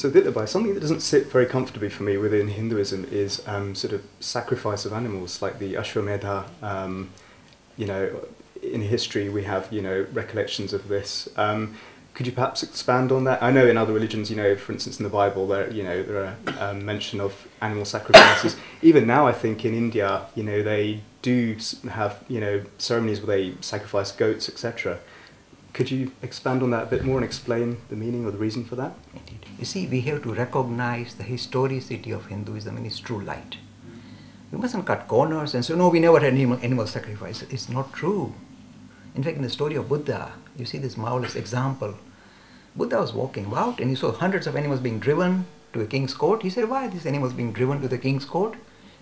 So Vitabai, something that doesn't sit very comfortably for me within Hinduism is sort of sacrifice of animals, like the Ashvamedha. You know, in history we have, you know, recollections of this. Could you perhaps expand on that? I know in other religions, you know, for instance in the Bible, there, you know, there are mention of animal sacrifices. Even now, I think in India, you know, they do have, you know, ceremonies where they sacrifice goats, etc. Could you expand on that a bit more and explain the meaning or the reason for that? Indeed. You see, we have to recognize the historicity of Hinduism in its true light. We mustn't cut corners and say, no, we never had animal sacrifice. It's not true. In fact, in the story of Buddha, you see this marvelous example. Buddha was walking about and he saw hundreds of animals being driven to a king's court. He said, why are these animals being driven to the king's court?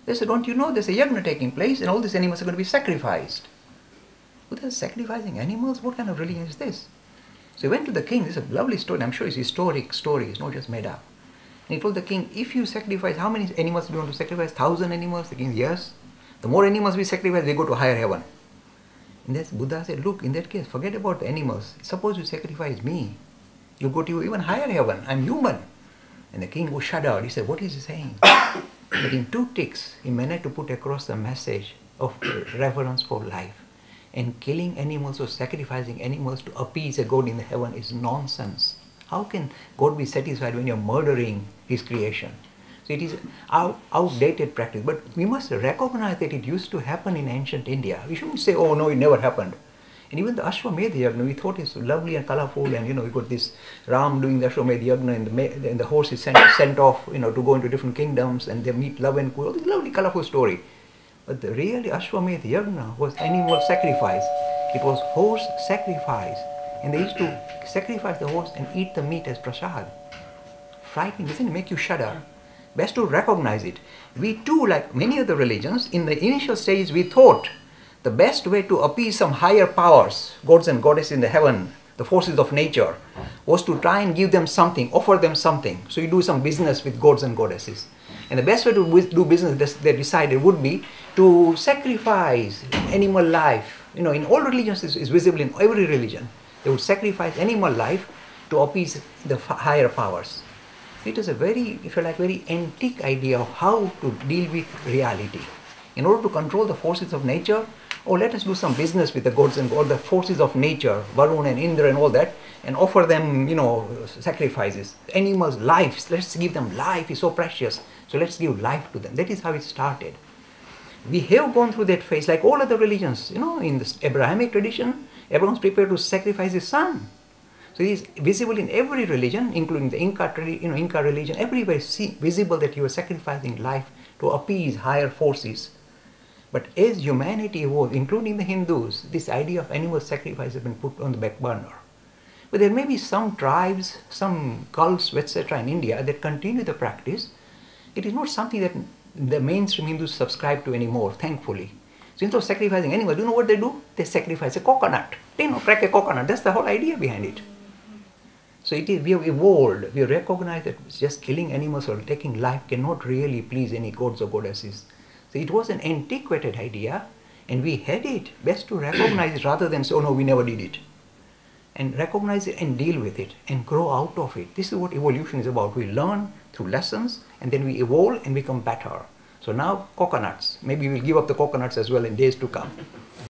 They said, don't you know there's a yagna taking place and all these animals are going to be sacrificed. Buddha sacrificing animals? What kind of religion is this? So he went to the king. This is a lovely story. I'm sure it's a historic story. It's not just made up. And he told the king, if you sacrifice, how many animals do you want to sacrifice? 1,000 animals? The king said, yes. The more animals we sacrifice, they go to higher heaven. And this Buddha said, look, in that case, forget about the animals. Suppose you sacrifice me. You'll go to even higher heaven. I'm human. And the king was shut out. He said, what is he saying? But in 2 ticks, he managed to put across the message of reverence for life. And killing animals or sacrificing animals to appease a god in the heaven is nonsense. How can God be satisfied when you're murdering his creation? So it is an outdated practice. But we must recognize that it used to happen in ancient India. We shouldn't say, oh no, it never happened. And even the Ashvamedha Yajna, we thought it's lovely and colorful, and you know, we got this Ram doing the Ashvamedha Yajna, and the horse is sent off, you know, to go into different kingdoms, and they meet love and all this lovely colorful story. But the real Ashvamedha Yajna was animal sacrifice. It was horse sacrifice. And they used to sacrifice the horse and eat the meat as prasad. Frightening, doesn't it make you shudder? Best to recognize it. We too, like many other religions, in the initial stages we thought the best way to appease some higher powers, gods and goddesses in the heaven, the forces of nature, was to try and give them something, offer them something. So you do some business with gods and goddesses. And the best way to do business, they decided, would be to sacrifice animal life. You know, in all religions, this is visible in every religion. They would sacrifice animal life to appease the higher powers. It is a very, if you like, very antique idea of how to deal with reality. In order to control the forces of nature, or let us do some business with the gods and all the forces of nature, Varun and Indra and all that, and offer them, you know, sacrifices. Animals, lives, let's give them life, is so precious. So let's give life to them. That is how it started. We have gone through that phase, like all other religions. You know, in the Abrahamic tradition, everyone's prepared to sacrifice his son. So it is visible in every religion, including the Inca religion. Everywhere see visible that you are sacrificing life to appease higher forces. But as humanity evolved, including the Hindus, this idea of animal sacrifice has been put on the back burner. But there may be some tribes, some cults, etc. in India that continue the practice. It is not something that the mainstream Hindus subscribe to anymore, thankfully. So instead of sacrificing animals, do you know what they do? They sacrifice a coconut. They know, crack a coconut. That's the whole idea behind it. So it is, we have evolved. We recognize that just killing animals or taking life cannot really please any gods or goddesses. So it was an antiquated idea, and we had it. Best to recognize it rather than say, oh no, we never did it. And recognize it and deal with it and grow out of it. This is what evolution is about. We learn through lessons, and then we evolve and become better. So now coconuts. Maybe we'll give up the coconuts as well in days to come.